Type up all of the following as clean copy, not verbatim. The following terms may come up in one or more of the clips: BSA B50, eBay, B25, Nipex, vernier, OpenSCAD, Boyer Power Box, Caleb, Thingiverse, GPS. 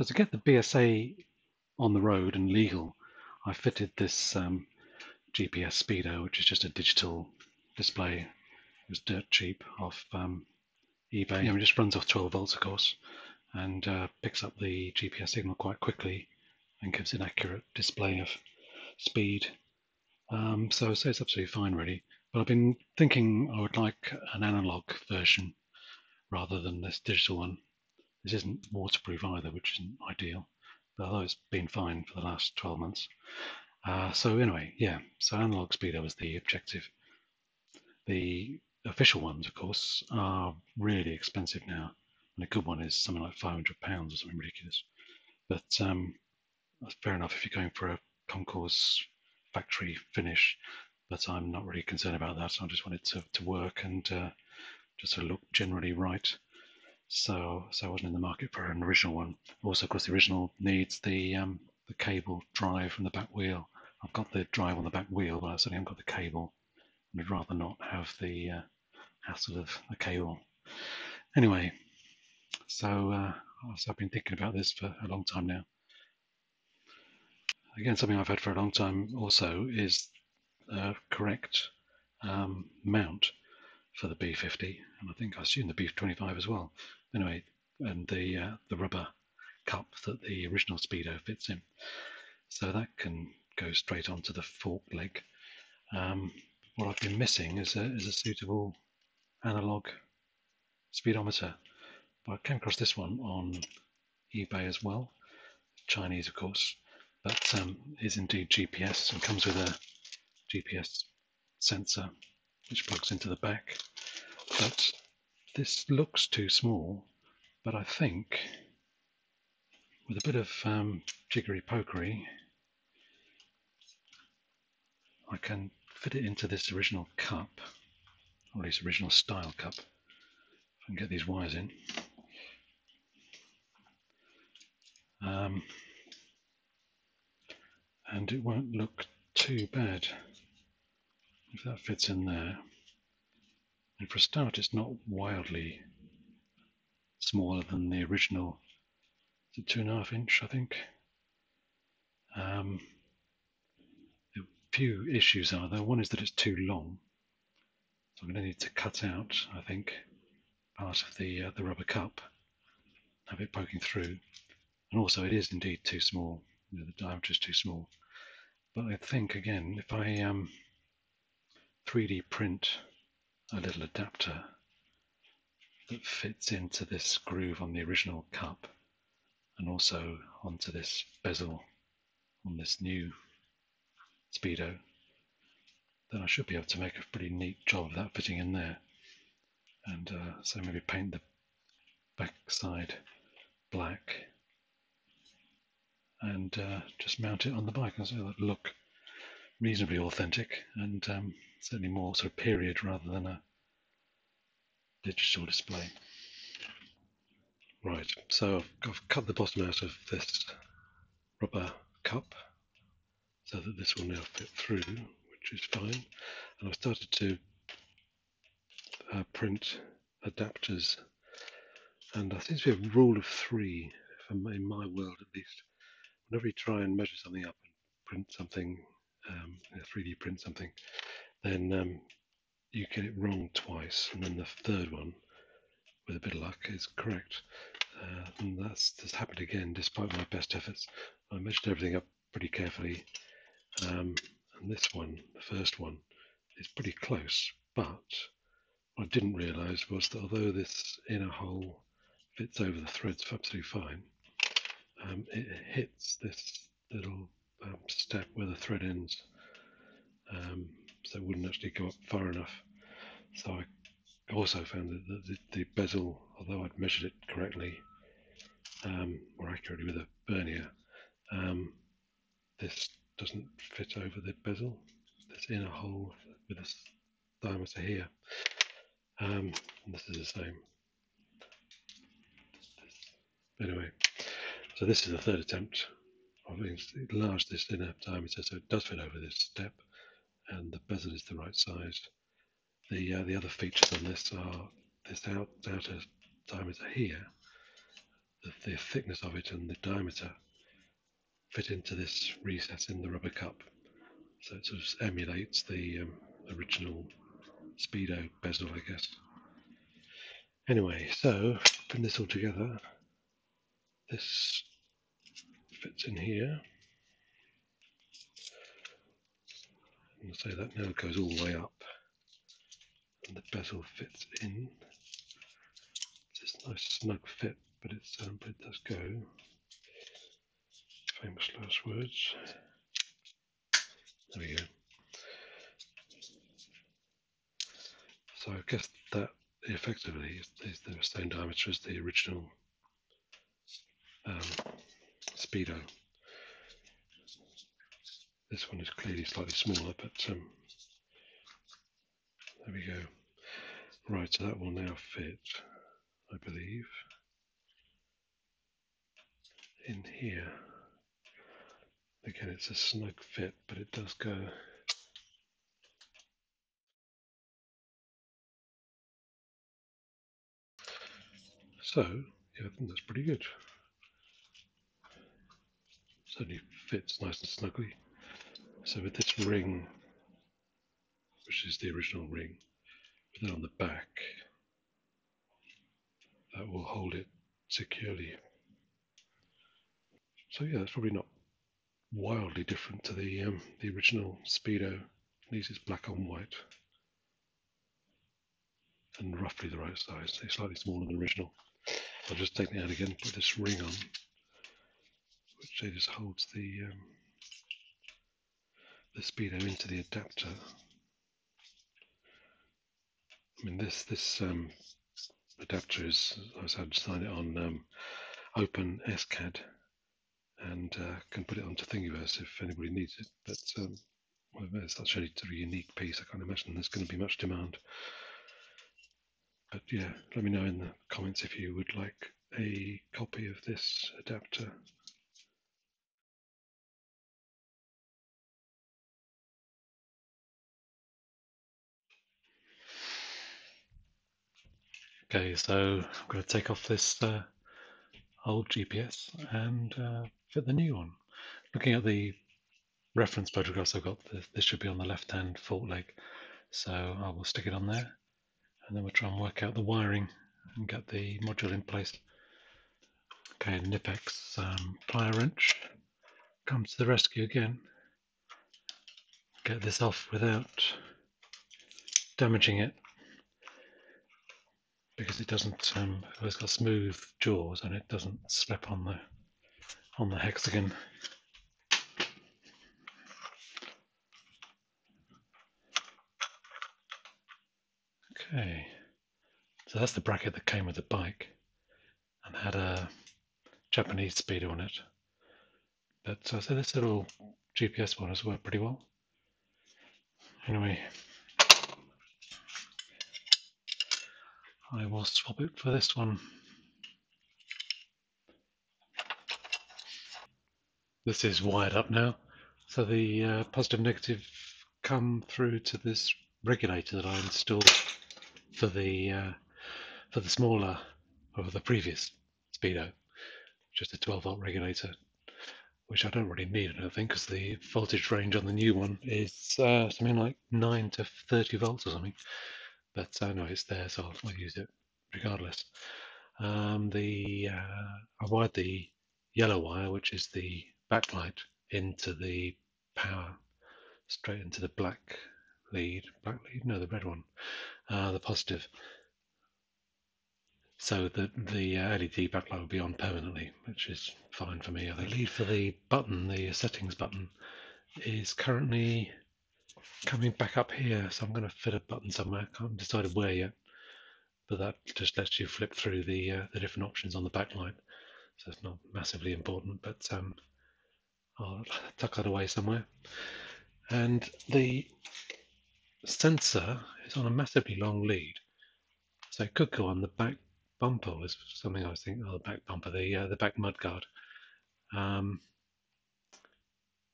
So to get the BSA on the road and legal, I fitted this GPS speedo, which is just a digital display. It was dirt cheap off eBay. It just runs off 12 volts, of course, and picks up the GPS signal quite quickly and gives an accurate display of speed. So it's absolutely fine, really. But I've been thinking I would like an analog version rather than this digital one. This isn't waterproof either, which isn't ideal, but although it's been fine for the last 12 months. So anyway, yeah, so analog speedo was the objective. The official ones, of course, are really expensive now, and a good one is something like £500 or something ridiculous. But that's fair enough if you're going for a concourse factory finish, but I'm not really concerned about that. So I just want it to work and just to look generally right. So I wasn't in the market for an original one. Also, of course, the original needs the cable drive from the back wheel. I've got the drive on the back wheel, but I certainly haven't got the cable. I'd rather not have the hassle of a cable. Anyway, so I've been thinking about this for a long time now. Again, something I've had for a long time also is the correct mount for the B50, and I think I assume the B25 as well. Anyway, and the rubber cup that the original speedo fits in, so that can go straight onto the fork leg. What I've been missing is a suitable analog speedometer. But I came across this one on eBay as well, Chinese of course, but is indeed GPS and comes with a GPS sensor which plugs into the back. But this looks too small, but I think with a bit of jiggery pokery I can fit it into this original cup, or at least original style cup, if I can get these wires in. And it won't look too bad if that fits in there. And for a start, it's not wildly smaller than the original. It's a 2.5 inch, I think. Few issues are though. One is that it's too long, so I'm going to need to cut out, I think, part of the rubber cup, have it poking through, and also it is indeed too small. You know, the diameter is too small. But I think again, if I 3D print a little adapter that fits into this groove on the original cup, and also onto this bezel on this new speedo, then I should be able to make a pretty neat job of that fitting in there. And so maybe paint the back side black and just mount it on the bike, and so that look reasonably authentic, and certainly more sort of period rather than a digital display. Right, so I've cut the bottom out of this rubber cup, so that this will now fit through, which is fine. And I've started to print adapters, and there seems to be a rule of three, in my world at least. Whenever you try and measure something up and print something, 3D print something, then you get it wrong twice, and then the third one, with a bit of luck, is correct. And that's happened again, despite my best efforts. I measured everything up pretty carefully. And this one, the first one, is pretty close, but what I didn't realise was that although this inner hole fits over the threads absolutely fine, it hits this little step where the thread ends, so it wouldn't actually go up far enough. So I also found that the bezel, although I'd measured it correctly, or accurately with a vernier, this doesn't fit over the bezel, this inner hole with this diameter here. And this is the same. Anyway, so this is the third attempt. I've enlarged this inner diameter so it does fit over this step, and the bezel is the right size. The other features on this are this outer diameter here, the thickness of it and the diameter fit into this recess in the rubber cup. So it sort of emulates the original speedo bezel, I guess. Anyway, so putting this all together, this fits in here. And so that now goes all the way up, and the bezel fits in. It's this nice snug fit, but it's but it does go. Famous last words. There we go. So I guess that effectively is the same diameter as the original speedo. This one is clearly slightly smaller, but there we go. Right, so that will now fit, I believe, in here. Again, it's a snug fit, but it does go. So, yeah, I think that's pretty good. Certainly fits nice and snugly. So with this ring, which is the original ring, but then on the back, that will hold it securely. So yeah, that's probably not wildly different to the original speedo. At least it's black on white, and roughly the right size. They're slightly smaller than the original. I'll just take it out again, put this ring on, which just holds the speedo into the adapter. I mean, this adapter is, I was having to sign it on OpenSCAD, and can put it onto Thingiverse if anybody needs it. But it's such a unique piece, I can't imagine there's going to be much demand. But yeah, let me know in the comments if you would like a copy of this adapter. Okay, so I'm going to take off this old GPS and fit the new one. Looking at the reference photographs I've got, this should be on the left-hand fault leg, so I will stick it on there, and then we'll try and work out the wiring and get the module in place. Okay, Nipex plier wrench comes to the rescue again. Get this off without damaging it, because it doesn't. It's got smooth jaws and it doesn't slip on the hexagon. Okay, so that's the bracket that came with the bike and had a Japanese speedo on it. But so this little GPS one has worked pretty well. Anyway, I will swap it for this one. This is wired up now, so the positive and negative come through to this regulator that I installed for the smaller of the previous speedo, just a 12-volt regulator, which I don't really need, I don't think, because the voltage range on the new one is something like 9 to 30 volts or something. But no, it's there, so I'll use it regardless. I wired the yellow wire, which is the backlight, into the power, straight into the black lead, no, the red one, the positive. So that the LED backlight will be on permanently, which is fine for me, I think. The lead for the button, the settings button, is currently coming back up here, so I'm going to fit a button somewhere. I haven't decided where yet, but that just lets you flip through the different options on the backlight, so it's not massively important, but I'll tuck that away somewhere. And the sensor is on a massively long lead, so it could go on the back bumper, is something I was thinking. Oh, the back bumper, the back mudguard.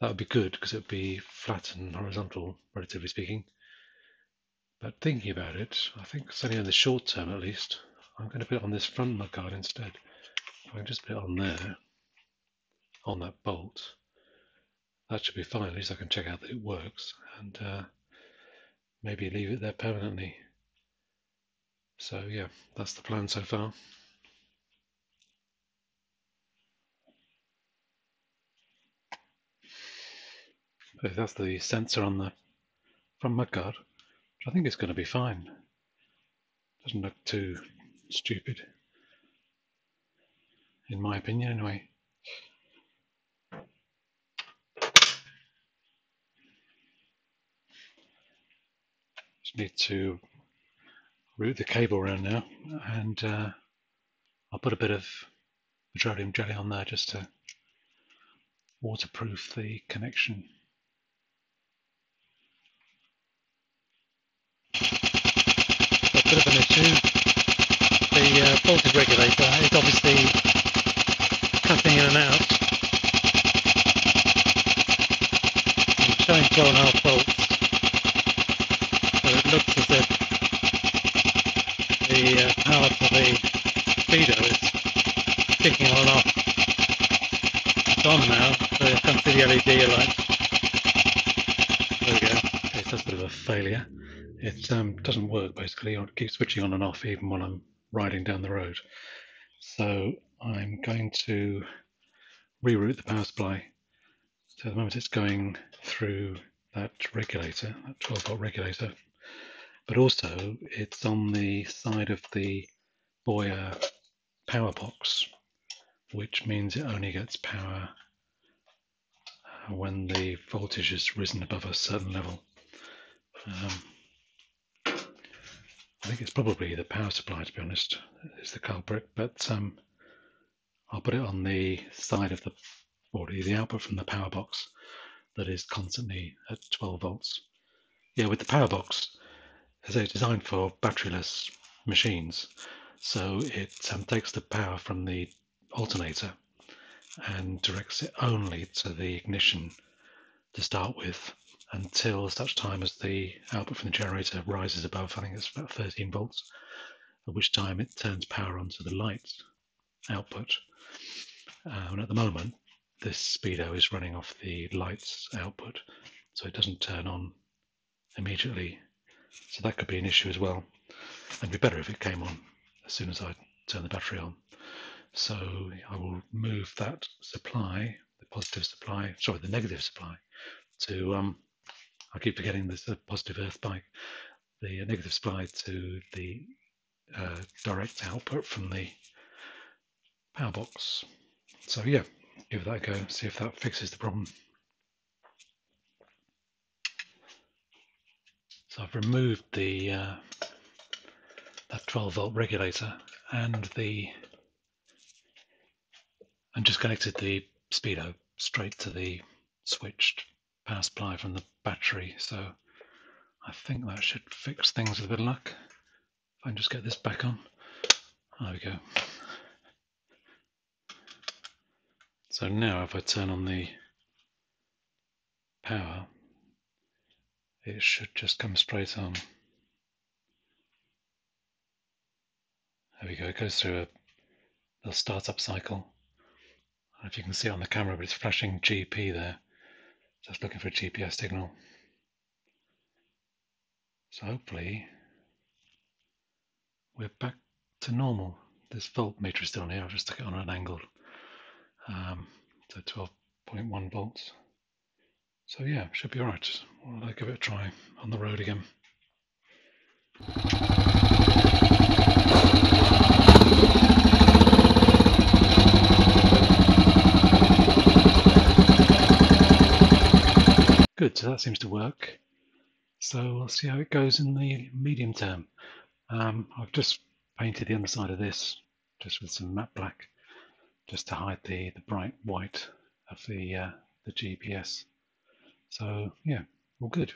That would be good because it would be flat and horizontal, relatively speaking. But thinking about it, I think certainly in the short term at least, I'm going to put it on this front mudguard instead, I can just put it on there, on that bolt. That should be fine, at least I can check out that it works, and maybe leave it there permanently. So yeah, that's the plan so far. So that's the sensor on the front mudguard, which I think is going to be fine. Doesn't look too stupid, in my opinion anyway. Just need to route the cable around now, and I'll put a bit of petroleum jelly on there just to waterproof the connection. A bit of an issue, the voltage regulator is obviously cutting in and out. I'm showing 12.5 volts, so it looks as if the power to the feeder is kicking on and off. It's on now, so I can see the LED light. There we go. Okay, so that's a bit of a failure. It doesn't work basically, or keeps switching on and off even when I'm riding down the road. So I'm going to reroute the power supply. So at the moment it's going through that regulator, that 12 volt regulator, but also it's on the side of the Boyer Power Box, which means it only gets power when the voltage is risen above a certain level. I think it's probably the power supply, to be honest, is the culprit, but I'll put it on the side of the, or the output from the power box that is constantly at 12 volts. Yeah, with the power box, it's designed for batteryless machines, so it takes the power from the alternator and directs it only to the ignition to start with, until such time as the output from the generator rises above, I think it's about 13 volts, at which time it turns power onto the light output. And at the moment, this speedo is running off the lights output, so it doesn't turn on immediately. So that could be an issue as well. And it'd be better if it came on as soon as I turn the battery on. So I will move that supply, the positive supply, sorry, the negative supply, to I keep forgetting this positive earth bike, the negative supply to the direct output from the power box. So yeah, give that a go, see if that fixes the problem. So I've removed the that 12 volt regulator and the, and just connected the speedo straight to the switched power supply from the battery, so I think that should fix things with a bit of luck. If I can just get this back on, there we go. So now if I turn on the power, it should just come straight on. There we go, it goes through a little startup cycle. I don't know if you can see it on the camera, but it's flashing GP there. Just looking for a GPS signal. So hopefully we're back to normal. This voltmeter is still on here, I'll just stick it on an angle. So 12.1 volts. So yeah, should be alright. I'll give it a try on the road again. Good, so that seems to work. So we'll see how it goes in the medium term. I've just painted the underside of this just with some matte black, just to hide the bright white of the GPS. So yeah, all good.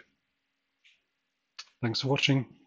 Thanks for watching.